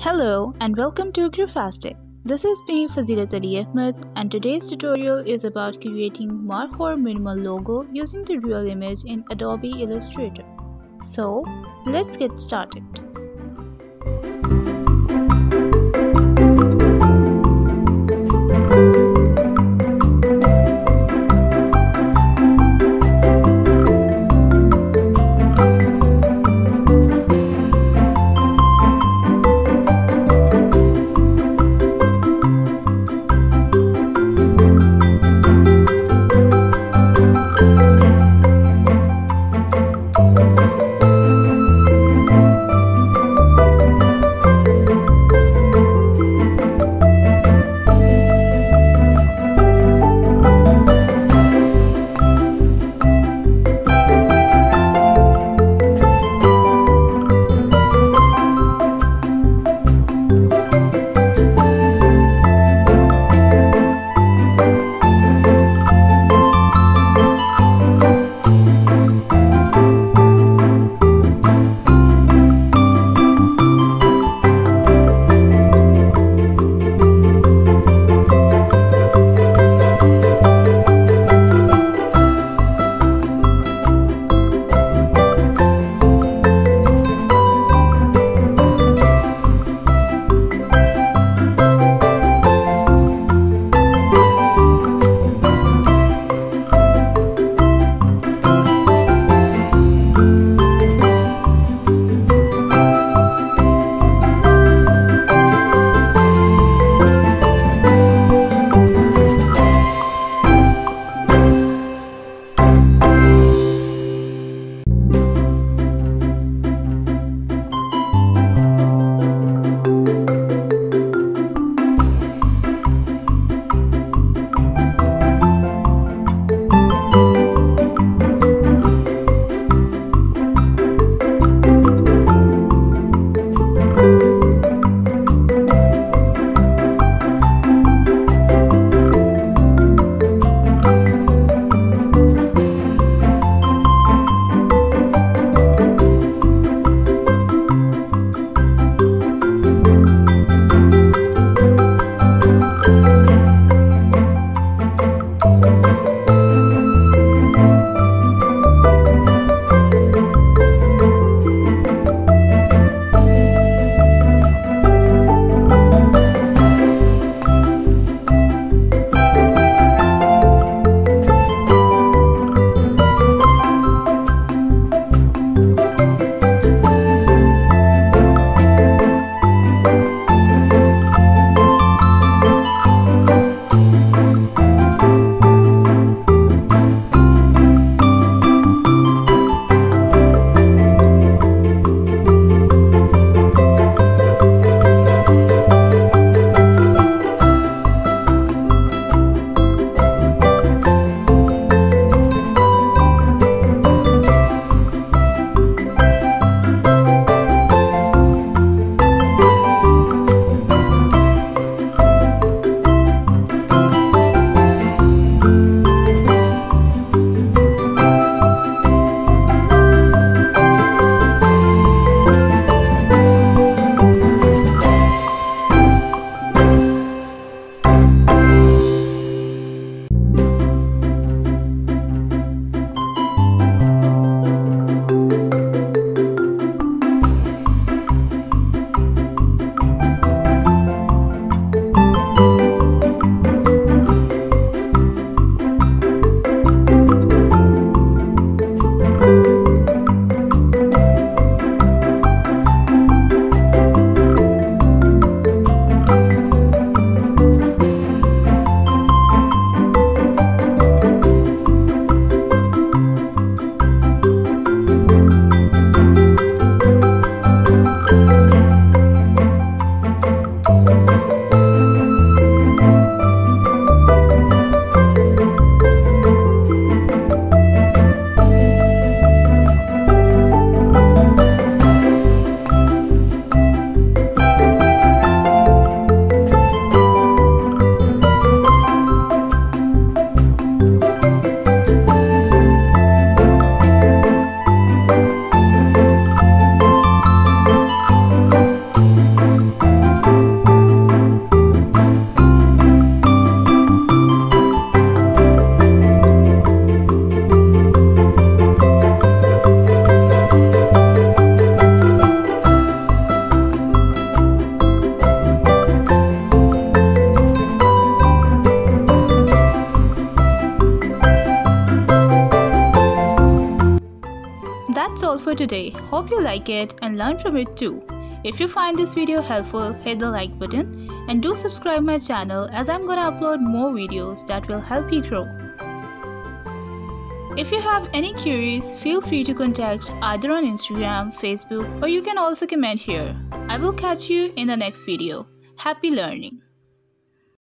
Hello and welcome to Graphastic. This is me, Fazilat Ali Ahmed, and today's tutorial is about creating Markhor Minimal Logo using the real image in Adobe Illustrator. So, let's get started. That's all for today. Hope you like it and learn from it too. If you find this video helpful, hit the like button and do subscribe my channel, as I'm gonna upload more videos that will help you grow. If you have any queries, feel free to contact either on Instagram, Facebook, or you can also comment here. I will catch you in the next video. Happy learning!